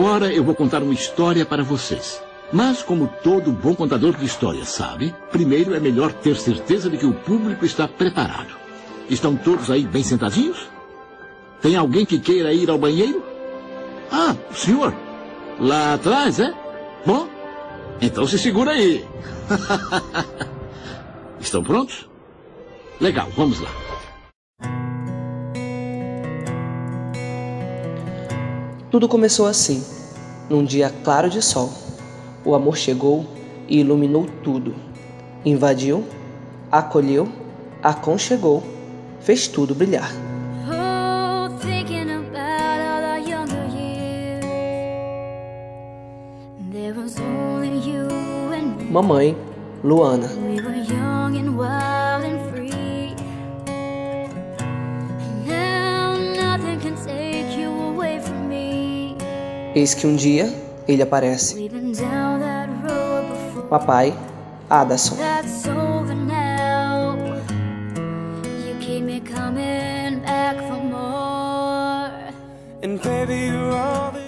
Agora eu vou contar uma história para vocês. Mas, como todo bom contador de histórias sabe, primeiro é melhor ter certeza de que o público está preparado. Estão todos aí bem sentadinhos? Tem alguém que queira ir ao banheiro? Ah, o senhor. Lá atrás, é? Bom, então se segura aí. Estão prontos? Legal, vamos lá. Tudo começou assim, num dia claro de sol. O amor chegou e iluminou tudo. Invadiu, acolheu, aconchegou, fez tudo brilhar. Mamãe, Luana. Eis que um dia ele aparece. Papai, Adasson.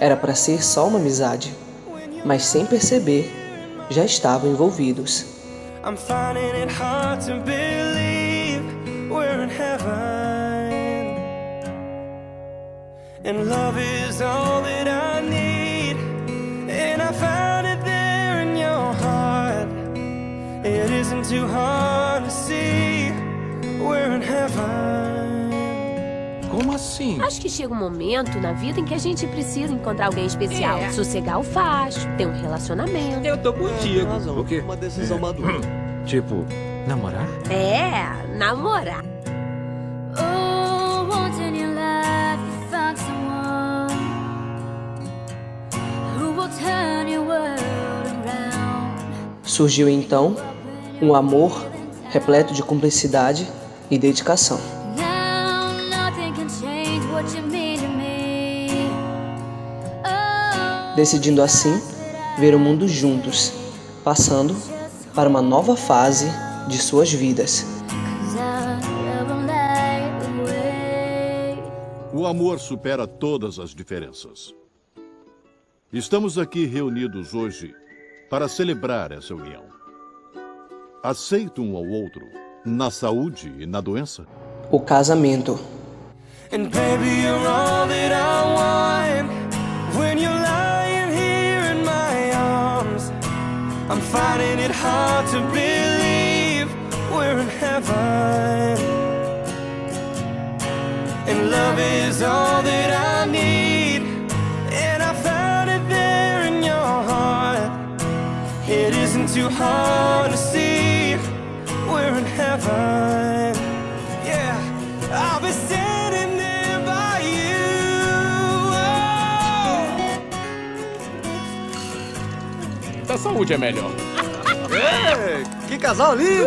Era para ser só uma amizade, mas sem perceber, já estavam envolvidos. Como assim? Acho que chega um momento na vida em que a gente precisa encontrar alguém especial. Sossegar o facho, ter um relacionamento. Eu tô contigo. O quê? Uma decisão madura. Tipo, namorar? É, namorar. Surgiu então um amor repleto de cumplicidade e dedicação. Decidindo assim ver o mundo juntos, passando para uma nova fase de suas vidas. O amor supera todas as diferenças. Estamos aqui reunidos hoje para celebrar essa união. Aceitam um ao outro, na saúde e na doença. O casamento. Da saúde é melhor. Que casal lindo!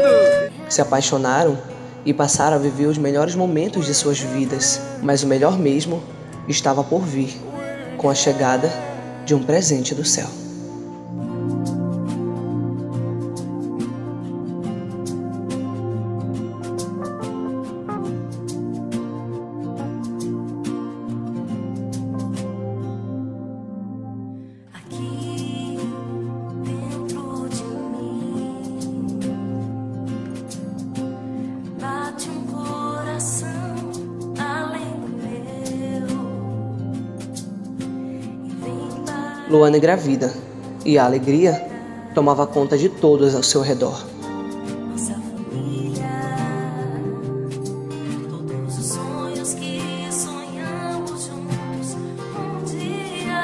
Se apaixonaram e passaram a viver os melhores momentos de suas vidas. Mas o melhor mesmo estava por vir, com a chegada de um presente do céu. Luana engravida, e a alegria tomava conta de todos ao seu redor. Nossa família, todos os sonhos que sonhamos juntos um dia.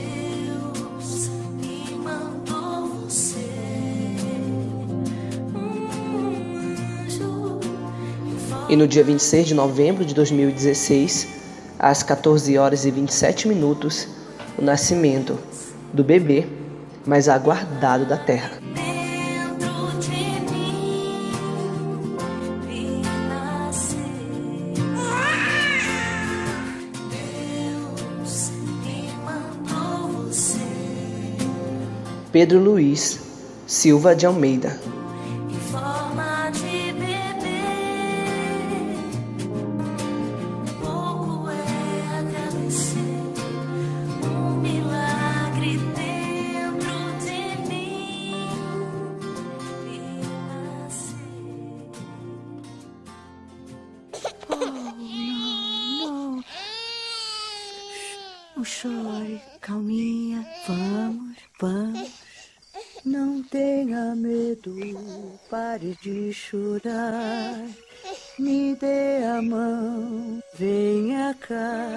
Deus me mandou você, um anjo. E no dia 26 de novembro de 2016, às 14h27, o nascimento do bebê mais aguardado da Terra. Pedro Luiz Silva de Almeida. Em forma de bebê, pouco é calminha, vamos, vamos. Não tenha medo, pare de chorar. Me dê a mão, venha cá.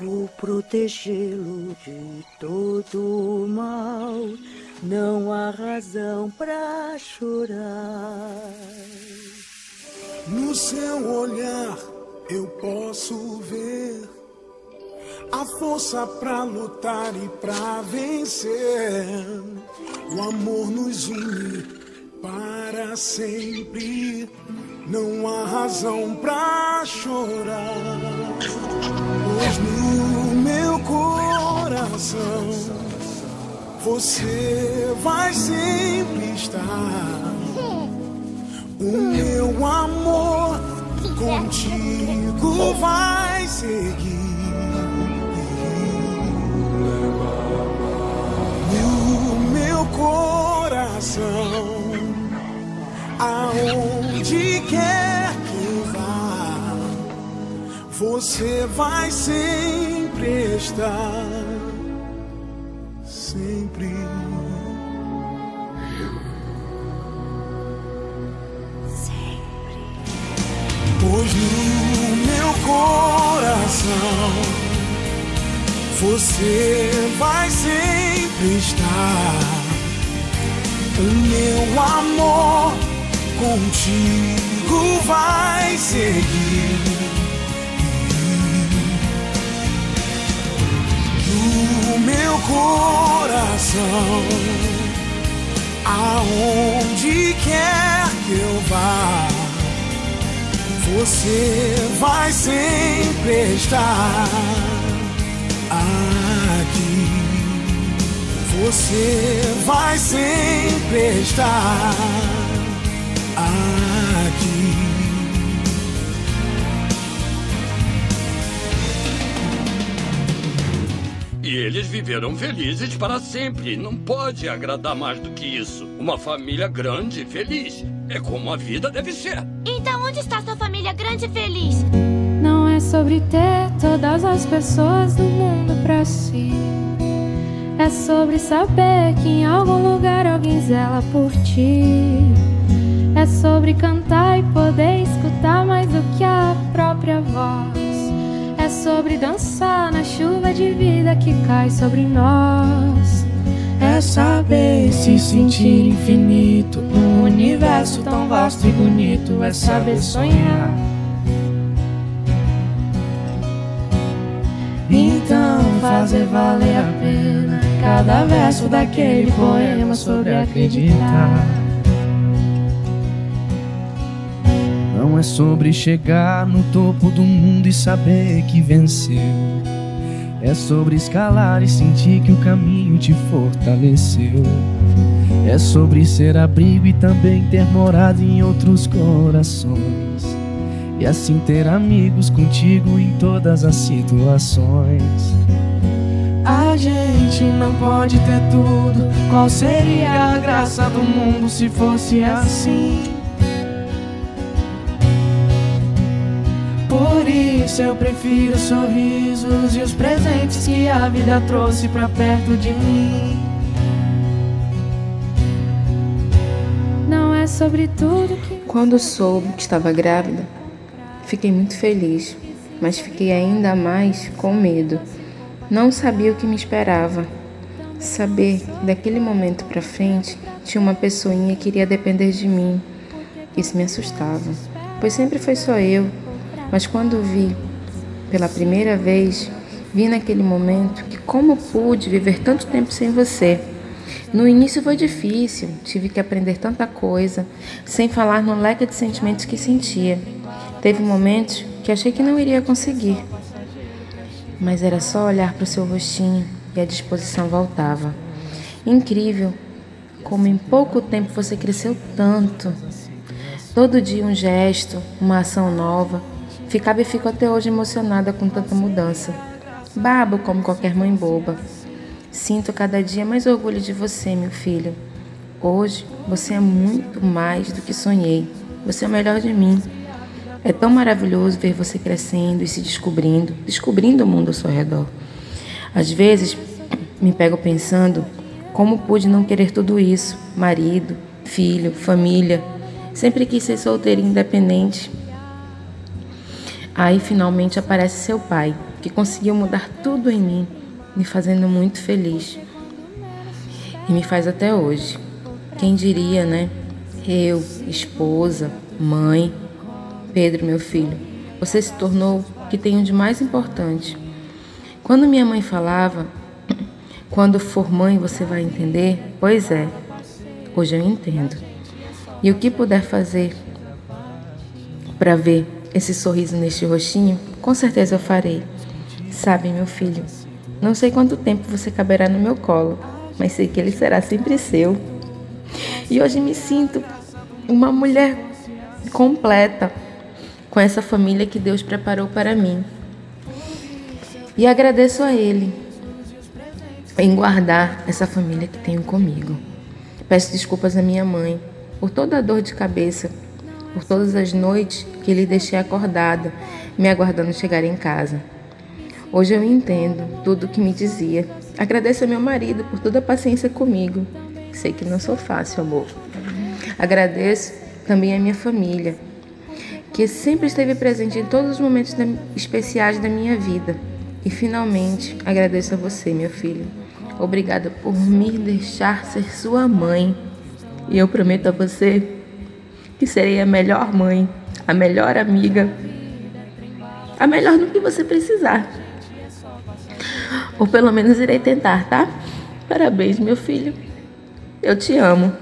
Vou protegê-lo de todo o mal. Não há razão pra chorar. No seu olhar eu posso ver a força pra lutar e pra vencer. O amor nos une para sempre. Não há razão pra chorar. Pois no meu coração você vai sempre estar. O meu amor contigo vai seguir. No meu coração, aonde quer que vá, você vai sempre estar. Sempre. Pois no meu coração você vai sempre estar. O meu amor contigo vai seguir. No meu coração, aonde quer que eu vá, você vai sempre estar aqui. Você vai sempre estar aqui. E eles viveram felizes para sempre. Não pode agradar mais do que isso. Uma família grande e feliz é como a vida deve ser. Então onde está sua família grande e feliz? Não é sobre ter todas as pessoas do mundo pra si. É sobre saber que em algum lugar alguém zela por ti. É sobre cantar e poder escutar mais do que a própria voz. É sobre dançar na chuva de vida que cai sobre nós. É saber se sentir infinito num universo tão vasto e bonito. É saber sonhar. Então fazer valer a pena cada verso daquele poema sobre acreditar. Não é sobre chegar no topo do mundo e saber que venceu. É sobre escalar e sentir que o caminho te fortaleceu. É sobre ser abrigo e também ter morado em outros corações. E assim ter amigos contigo em todas as situações. A gente não pode ter tudo. Qual seria a graça do mundo se fosse assim? Por isso eu prefiro os sorrisos e os presentes que a vida trouxe pra perto de mim. Não é sobre tudo que... Quando soube que estava grávida, fiquei muito feliz, mas fiquei ainda mais com medo. Não sabia o que me esperava. Saber que daquele momento pra frente tinha uma pessoinha que iria depender de mim. Isso me assustava, pois sempre foi só eu. Mas quando vi pela primeira vez, vi naquele momento que como pude viver tanto tempo sem você. No início foi difícil, tive que aprender tanta coisa, sem falar no leque de sentimentos que sentia. Teve momentos que achei que não iria conseguir, mas era só olhar para o seu rostinho e a disposição voltava. Incrível como em pouco tempo você cresceu tanto. Todo dia um gesto, uma ação nova. Ficava e fico até hoje emocionada com tanta mudança. Babo como qualquer mãe boba. Sinto cada dia mais orgulho de você, meu filho. Hoje, você é muito mais do que sonhei. Você é o melhor de mim. É tão maravilhoso ver você crescendo e se descobrindo, descobrindo o mundo ao seu redor. Às vezes, me pego pensando como pude não querer tudo isso, marido, filho, família. Sempre quis ser solteira e independente. Aí finalmente aparece seu pai, que conseguiu mudar tudo em mim, me fazendo muito feliz. E me faz até hoje. Quem diria, né? Eu, esposa, mãe, Pedro, meu filho, você se tornou o que tenho de mais importante. Quando minha mãe falava, quando for mãe você vai entender, pois é, hoje eu entendo. E o que puder fazer para ver esse sorriso neste rostinho, com certeza eu farei. Sabe, meu filho, não sei quanto tempo você caberá no meu colo, mas sei que ele será sempre seu. E hoje me sinto uma mulher completa com essa família que Deus preparou para mim. E agradeço a Ele em guardar essa família que tenho comigo. Peço desculpas à minha mãe por toda a dor de cabeça, por todas as noites que lhe deixei acordada, me aguardando chegar em casa. Hoje eu entendo tudo o que me dizia. Agradeço ao meu marido por toda a paciência comigo. Sei que não sou fácil, amor. Agradeço também a minha família, que sempre esteve presente em todos os momentos especiais da minha vida. E finalmente agradeço a você, meu filho. Obrigada por me deixar ser sua mãe. E eu prometo a você que serei a melhor mãe, a melhor amiga, a melhor no que você precisar. Ou pelo menos irei tentar, tá? Parabéns, meu filho. Eu te amo.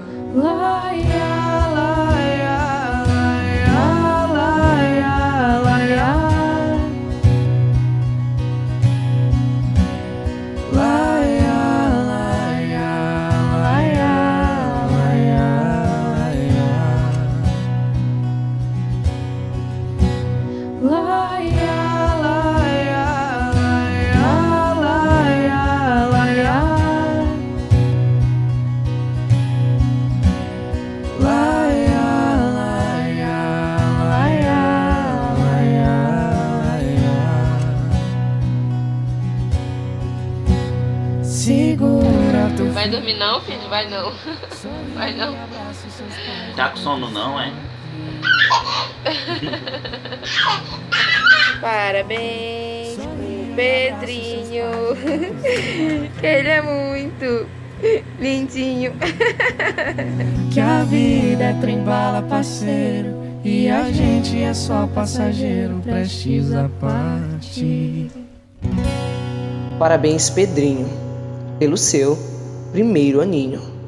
Vai dormir não, filho? Vai não. Vai não. Tá com sono não, é? Parabéns pro Pedrinho. Que ele é muito lindinho. Que a vida é trem-bala, parceiro, e a gente é só passageiro prestes a partir. Parabéns, Pedrinho, pelo seu primeiro aninho.